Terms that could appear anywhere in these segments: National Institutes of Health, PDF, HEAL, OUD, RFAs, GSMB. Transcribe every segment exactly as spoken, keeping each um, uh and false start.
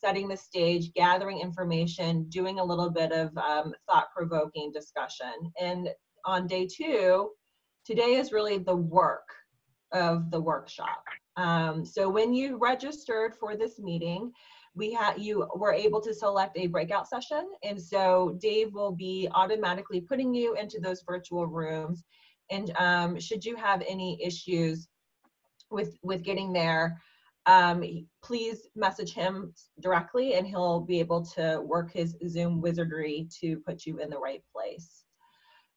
setting the stage, gathering information, doing a little bit of um, thought-provoking discussion. And on day two, today is really the work of the workshop. Um, so when you registered for this meeting, we had you were able to select a breakout session. And so Dave will be automatically putting you into those virtual rooms. And um, should you have any issues with, with getting there, um, please message him directly and he'll be able to work his Zoom wizardry to put you in the right place.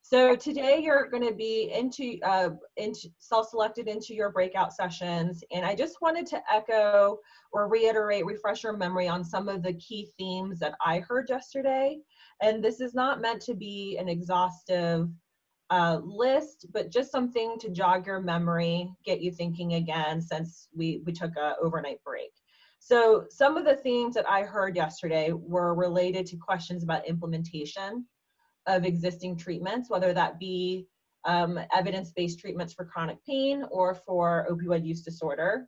So today you're going to be into, uh, into self-selected into your breakout sessions, and I just wanted to echo or reiterate, refresh your memory on some of the key themes that I heard yesterday. And this is not meant to be an exhaustive uh, list, but just something to jog your memory, get you thinking again since we, we took an overnight break. So some of the themes that I heard yesterday were related to questions about implementation of existing treatments, whether that be um, evidence-based treatments for chronic pain or for opioid use disorder.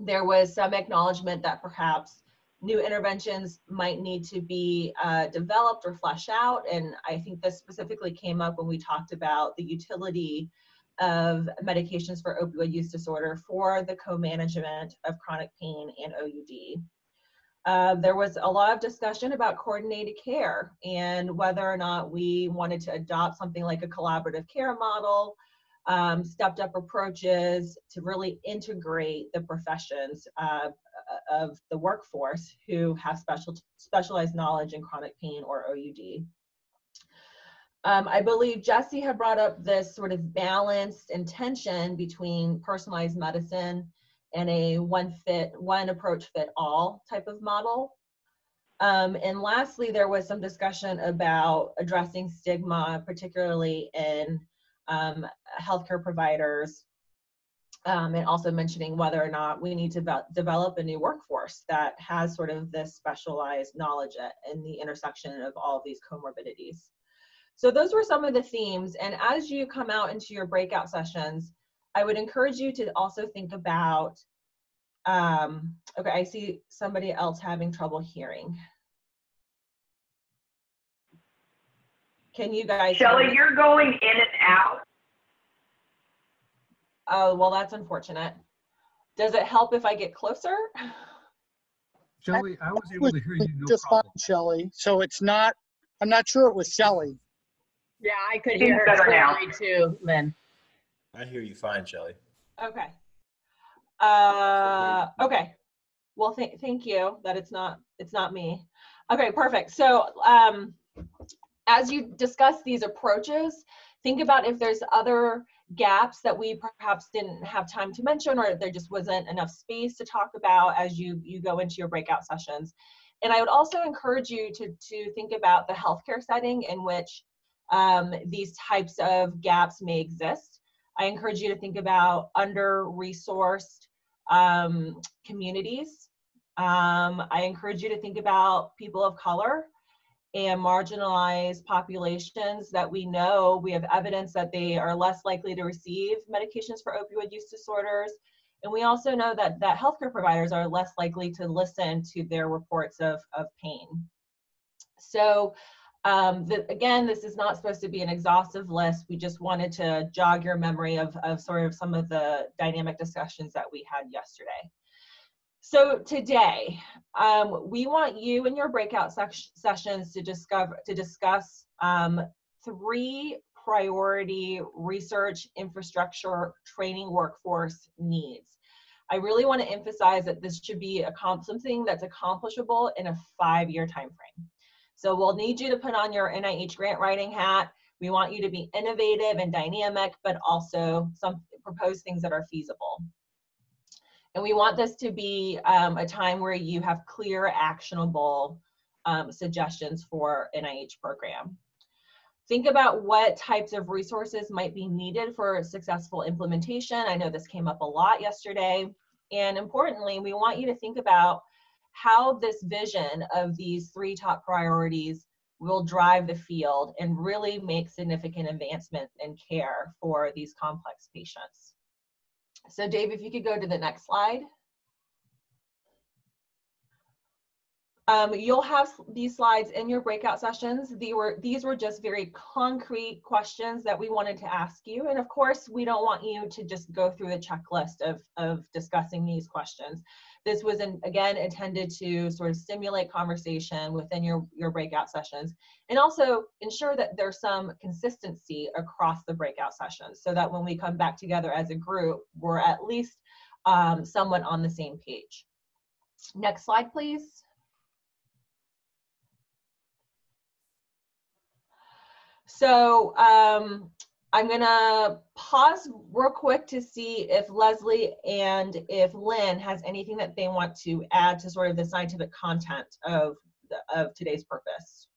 There was some acknowledgement that perhaps new interventions might need to be uh, developed or fleshed out, and I think this specifically came up when we talked about the utility of medications for opioid use disorder for the co-management of chronic pain and O U D. Uh, there was a lot of discussion about coordinated care and whether or not we wanted to adopt something like a collaborative care model, um, stepped up approaches to really integrate the professions uh, of the workforce who have special, specialized knowledge in chronic pain or O U D. Um, I believe Jesse had brought up this sort of balance and tension between personalized medicine and a one fit, one approach fit all type of model. Um, and lastly, there was some discussion about addressing stigma, particularly in um, healthcare providers, um, and also mentioning whether or not we need to de- develop a new workforce that has sort of this specialized knowledge in the intersection of all of these comorbidities. So those were some of the themes. And as you come out into your breakout sessions, I would encourage you to also think about, um, okay, I see somebody else having trouble hearing. Can you guys? Shelley, you're going in and out. Oh, well, that's unfortunate. Does it help if I get closer? Shelley, I was able to hear you. No just problem. Fine, Shelley. So it's not, I'm not sure it was Shelley. Yeah, I could hear her clearly too, Lynn. I hear you fine, Shelley. Okay. Uh, okay. Well, th thank you that it's not, it's not me. Okay, perfect. So um, as you discuss these approaches, think about if there's other gaps that we perhaps didn't have time to mention, or there just wasn't enough space to talk about as you, you go into your breakout sessions. And I would also encourage you to, to think about the healthcare setting in which um, these types of gaps may exist. I encourage you to think about under-resourced um, communities. Um, I encourage you to think about people of color and marginalized populations that we know we have evidence that they are less likely to receive medications for opioid use disorders. And we also know that, that healthcare providers are less likely to listen to their reports of, of pain. So, Um, the, again, this is not supposed to be an exhaustive list. We just wanted to jog your memory of, of sort of some of the dynamic discussions that we had yesterday. So today, um, we want you in your breakout sessions to, discover, to discuss um, three priority research infrastructure training workforce needs. I really want to emphasize that this should be something that's accomplishable in a five-year time frame. So we'll need you to put on your N I H grant writing hat. We want you to be innovative and dynamic, but also some propose things that are feasible. And we want this to be um, a time where you have clear, actionable um, suggestions for N I H program. Think about what types of resources might be needed for successful implementation. I know this came up a lot yesterday. And importantly, we want you to think about how this vision of these three top priorities will drive the field and really make significant advancement in care for these complex patients. So Dave, if you could go to the next slide. Um, you'll have these slides in your breakout sessions. They were, these were just very concrete questions that we wanted to ask you. And of course, we don't want you to just go through the checklist of, of discussing these questions. This was, in, again, intended to sort of stimulate conversation within your, your breakout sessions, and also ensure that there's some consistency across the breakout sessions so that when we come back together as a group, we're at least um, somewhat on the same page. Next slide, please. So um, I'm gonna pause real quick to see if Leslie and if Lynn has anything that they want to add to sort of the scientific content of, the, of today's purpose.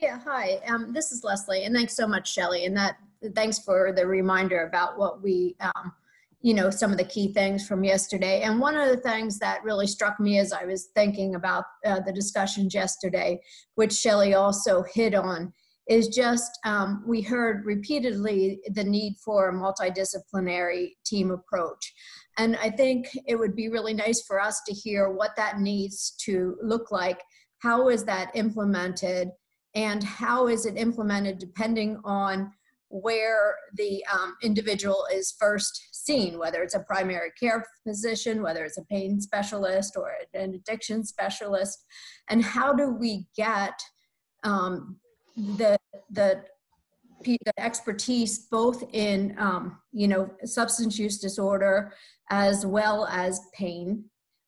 Yeah, hi, um, this is Leslie, and thanks so much, Shelley, and that thanks for the reminder about what we, um, you know, some of the key things from yesterday. And one of the things that really struck me as I was thinking about uh, the discussions yesterday, which Shelley also hit on, is just um, we heard repeatedly the need for a multidisciplinary team approach. And I think it would be really nice for us to hear what that needs to look like. How is that implemented? And how is it implemented depending on where the um, individual is first seen, whether it's a primary care physician, whether it's a pain specialist or an addiction specialist, and how do we get um, the, the the expertise both in um, you know, substance use disorder as well as pain?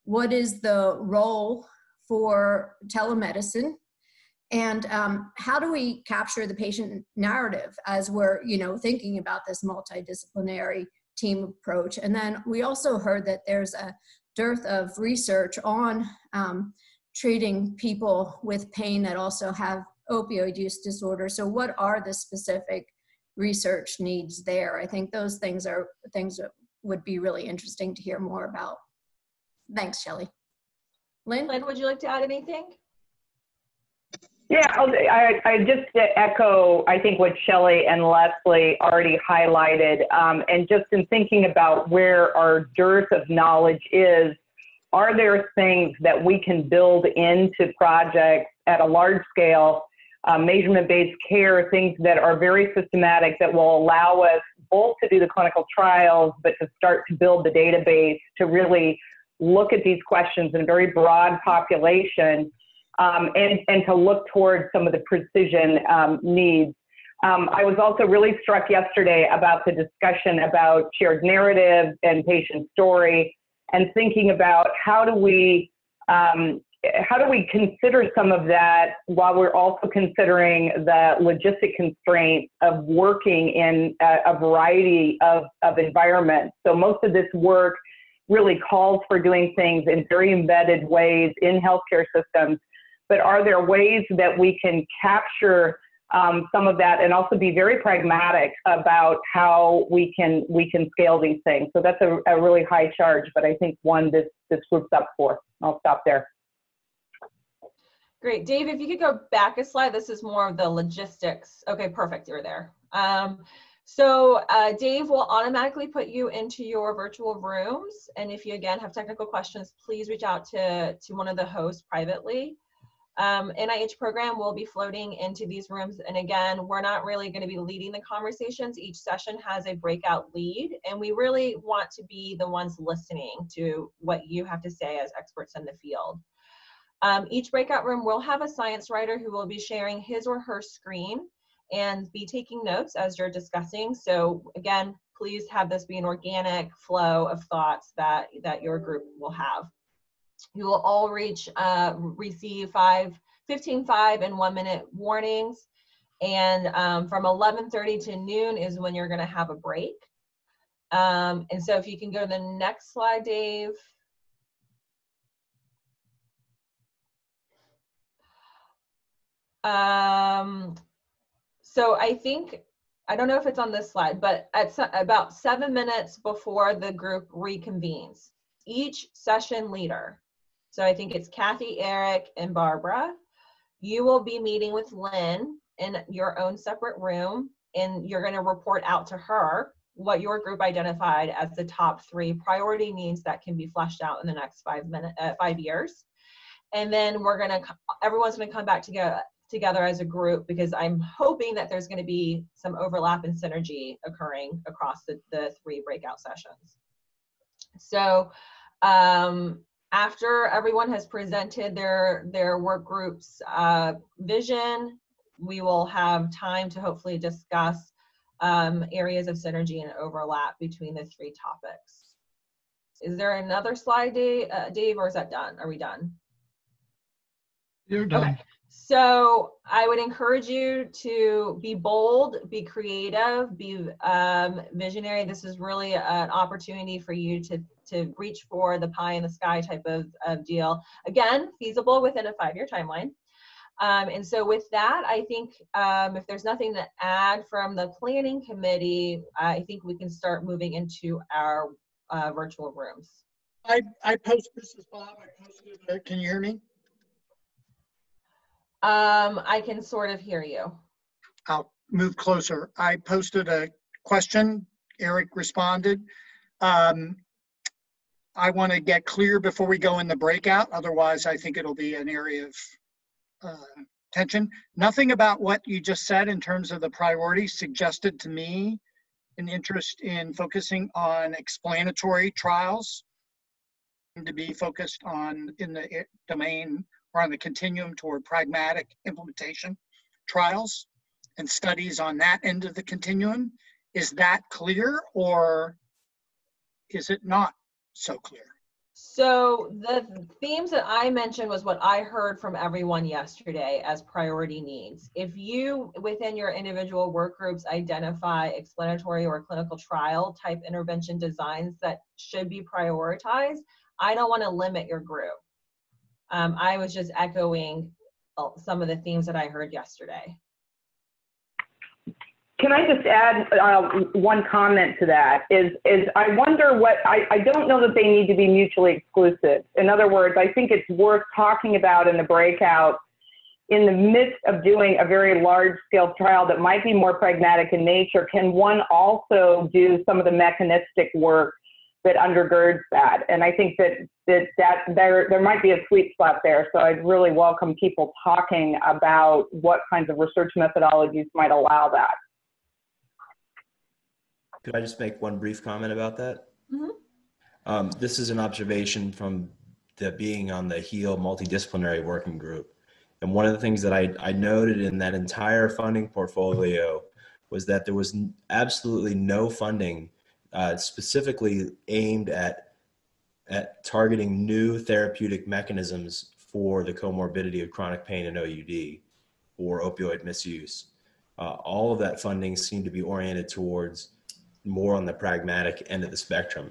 What is the role for telemedicine? And um, how do we capture the patient narrative as we're, you know, thinking about this multidisciplinary team approach? And then we also heard that there's a dearth of research on um, treating people with pain that also have opioid use disorder. So what are the specific research needs there? I think those things are things that would be really interesting to hear more about. Thanks, Shelley. Lynn, Lynn, would you like to add anything? Yeah, I, I just echo, I think, what Shelley and Leslie already highlighted. Um, and just in thinking about where our dearth of knowledge is, are there things that we can build into projects at a large scale, uh, measurement-based care, things that are very systematic that will allow us both to do the clinical trials, but to start to build the database to really look at these questions in a very broad population. Um, and, and to look towards some of the precision um, needs. Um, I was also really struck yesterday about the discussion about shared narrative and patient story, and thinking about how do we um, how do we consider some of that while we're also considering the logistic constraints of working in a, a variety of, of environments. So most of this work really calls for doing things in very embedded ways in healthcare systems. But are there ways that we can capture um, some of that and also be very pragmatic about how we can we can scale these things? So that's a, a really high charge, but I think one this, this group's up for. I'll stop there. Great, Dave, if you could go back a slide. This is more of the logistics. Okay, perfect, you're there. Um, so uh, Dave will automatically put you into your virtual rooms. And if you, again, have technical questions, please reach out to, to one of the hosts privately. Um, N I H program will be floating into these rooms, and again, we're not really going to be leading the conversations. Each session has a breakout lead, and we really want to be the ones listening to what you have to say as experts in the field. Um, each breakout room will have a science writer who will be sharing his or her screen and be taking notes as you're discussing. So again, please have this be an organic flow of thoughts that, that your group will have. You will all reach, uh, receive five, fifteen, five and one minute warnings. And um, from eleven thirty to noon is when you're gonna have a break. Um, and so if you can go to the next slide, Dave. Um, so I think, I don't know if it's on this slide, but at so, about seven minutes before the group reconvenes, each session leader, so I think it's Kathy, Eric, and Barbara, you will be meeting with Lynn in your own separate room, and you're going to report out to her what your group identified as the top three priority needs that can be fleshed out in the next five minute, uh, five years. And then we're gonna, everyone's gonna come back together, together as a group, because I'm hoping that there's gonna be some overlap and synergy occurring across the, the three breakout sessions. So um, after everyone has presented their, their work group's uh, vision, we will have time to hopefully discuss um, areas of synergy and overlap between the three topics. Is there another slide, Dave, uh, Dave, or is that done? Are we done? You're done. Okay. So I would encourage you to be bold, be creative, be um, visionary. This is really an opportunity for you to, to reach for the pie in the sky type of, of deal. Again, feasible within a five-year timeline. Um, and so with that, I think um, if there's nothing to add from the planning committee, I think we can start moving into our uh, virtual rooms. I, I posted, this is Bob, I posted it, can you hear me? Um, I can sort of hear you. I'll move closer. I posted a question. Eric responded. Um, I want to get clear before we go in the breakout. Otherwise, I think it'll be an area of uh, tension. Nothing about what you just said in terms of the priorities suggested to me an interest in focusing on explanatory trials and to be focused on in the domain or on the continuum toward pragmatic implementation trials and studies on that end of the continuum. Is that clear or is it not so clear? So the themes that I mentioned was what I heard from everyone yesterday as priority needs. If you, within your individual work groups, identify explanatory or clinical trial type intervention designs that should be prioritized, I don't want to limit your group. Um, I was just echoing some of the themes that I heard yesterday. Can I just add uh, one comment to that? Is is I wonder what, I, I don't know that they need to be mutually exclusive. In other words, I think it's worth talking about in the breakout in the midst of doing a very large scale trial that might be more pragmatic in nature. Can one also do some of the mechanistic work that undergirds that? And I think that, that, that there, there might be a sweet spot there. So I'd really welcome people talking about what kinds of research methodologies might allow that. Could I just make one brief comment about that? Mm-hmm. Um, this is an observation from the being on the HEAL multidisciplinary working group. And one of the things that I, I noted in that entire funding portfolio was that there was absolutely no funding Uh, specifically aimed at, at targeting new therapeutic mechanisms for the comorbidity of chronic pain and O U D or opioid misuse. Uh, all of that funding seemed to be oriented towards more on the pragmatic end of the spectrum.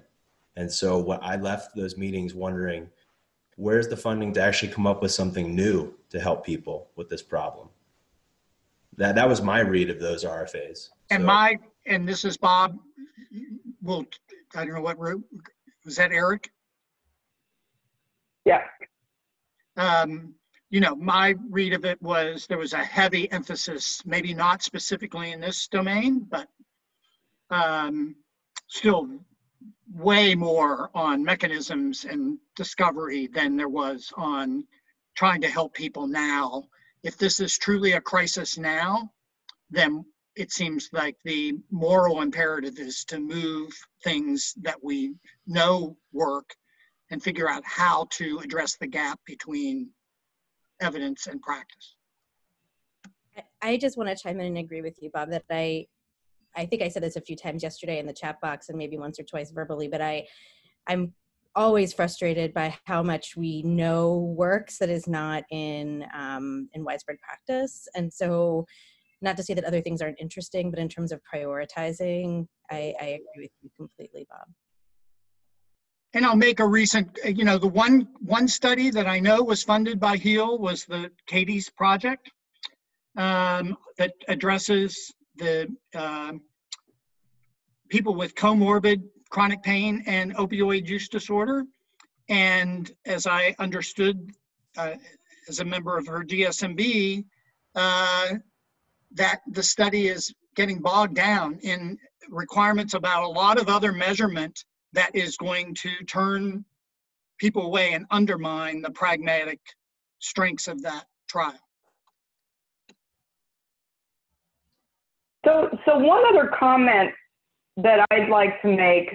And so what I left those meetings wondering, where's the funding to actually come up with something new to help people with this problem? That, that was my read of those R F As. And so, my, and this is Bob, well, I don't know what route, was that Eric? Yeah. Um, you know, my read of it was there was a heavy emphasis, maybe not specifically in this domain, but um, still way more on mechanisms and discovery than there was on trying to help people now. If this is truly a crisis now, then it seems like the moral imperative is to move things that we know work and figure out how to address the gap between evidence and practice. I just want to chime in and agree with you, Bob, that I, I think I said this a few times yesterday in the chat box and maybe once or twice verbally, but I, I'm always frustrated by how much we know works that is not in, um, in widespread practice. And so, not to say that other things aren't interesting, but in terms of prioritizing, I, I agree with you completely, Bob. And I'll make a recent, you know, the one one study that I know was funded by HEAL was the Katie's project um, that addresses the uh, people with comorbid chronic pain and opioid use disorder. And as I understood, uh, as a member of her G S M B, uh, that the study is getting bogged down in requirements about a lot of other measurement that is going to turn people away and undermine the pragmatic strengths of that trial. So, so one other comment that I'd like to make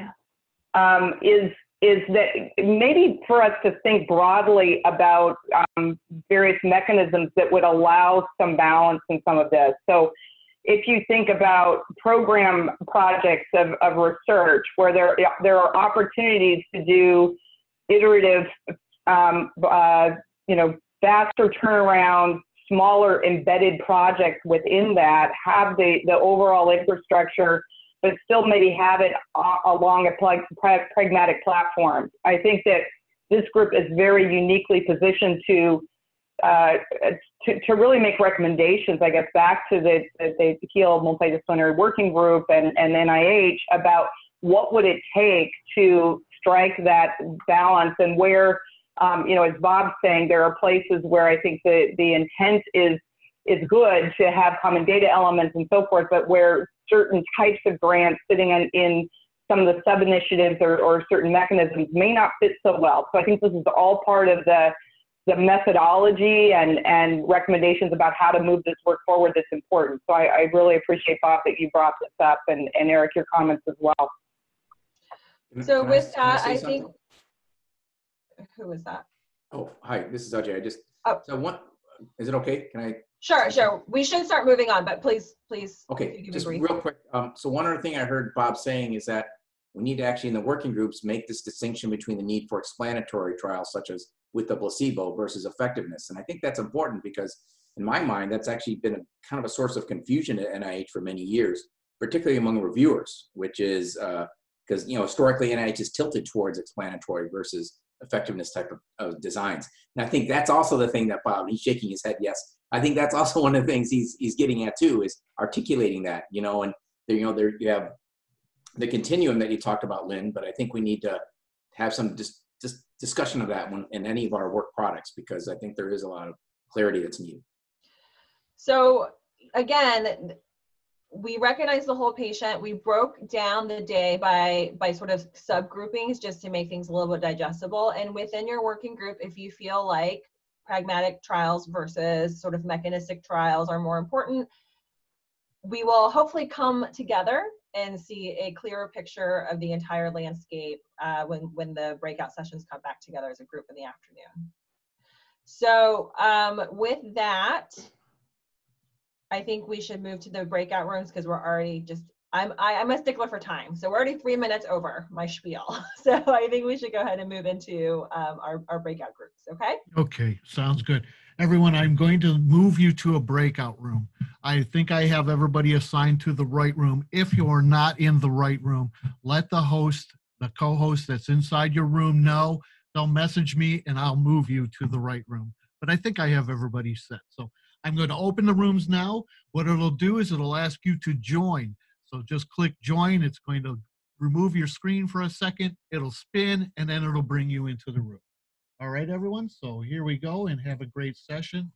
um, is is that maybe for us to think broadly about um, various mechanisms that would allow some balance in some of this. So if you think about program projects of, of research where there, there are opportunities to do iterative, um, uh, you know, faster turnaround, smaller embedded projects within that, have the, the overall infrastructure but still maybe have it along a pragmatic platform. I think that this group is very uniquely positioned to uh, to, to really make recommendations, I guess, back to the, the HEAL multidisciplinary working group and, and N I H about what would it take to strike that balance, and where, um, you know, as Bob's saying, there are places where I think the, the intent is is good to have common data elements and so forth, but where certain types of grants sitting in, in some of the sub-initiatives or, or certain mechanisms may not fit so well. So I think this is all part of the, the methodology and, and recommendations about how to move this work forward that's important. So I, I really appreciate, Bob, that you brought this up, and, and Eric, your comments as well. So can with I, that, I, I think, who was that? Oh, hi, this is Ajay. I just, oh. so one, is it okay? Can I? Sure, sure. We should start moving on, but please, please. Okay, just real quick. Um, so one other thing I heard Bob saying is that we need to actually, in the working groups, make this distinction between the need for explanatory trials, such as with the placebo, versus effectiveness. And I think that's important because, in my mind, that's actually been a, kind of a source of confusion at N I H for many years, particularly among reviewers, which is because, uh, you know, historically N I H is tilted towards explanatory versus effectiveness type of, of designs. And I think that's also the thing that Bob, he's shaking his head, yes. I think that's also one of the things he's, he's getting at too, is articulating that, you know, and there, you know, there you have the continuum that you talked about, Lynn, but I think we need to have some dis, dis, discussion of that one in any of our work products, because I think there is a lot of clarity that's needed. So again, we recognize the whole patient. We broke down the day by, by sort of subgroupings just to make things a little bit digestible. And within your working group, if you feel like pragmatic trials versus sort of mechanistic trials are more important, we will hopefully come together and see a clearer picture of the entire landscape uh, when, when the breakout sessions come back together as a group in the afternoon. So um, with that, I think we should move to the breakout rooms because we're already just, I'm, I, I'm a stickler for time. So we're already three minutes over my spiel. So I think we should go ahead and move into um, our, our breakout groups, okay? Okay, sounds good. Everyone, I'm going to move you to a breakout room. I think I have everybody assigned to the right room. If you're not in the right room, let the host, the co-host that's inside your room know. They'll message me and I'll move you to the right room. But I think I have everybody set. So I'm going to open the rooms now. What it'll do is it'll ask you to join. So just click join. It's going to remove your screen for a second. It'll spin, and then it'll bring you into the room. All right, everyone. So here we go, and have a great session.